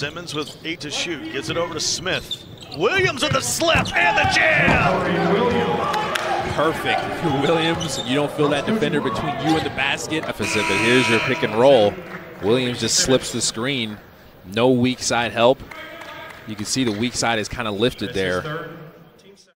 Simmons with 8 to shoot, gets it over to Smith. Williams with the slip and the jam! Perfect. Williams, you don't feel that defender between you and the basket. But here's your pick and roll. Williams just slips the screen. No weak side help. You can see the weak side is kind of lifted there.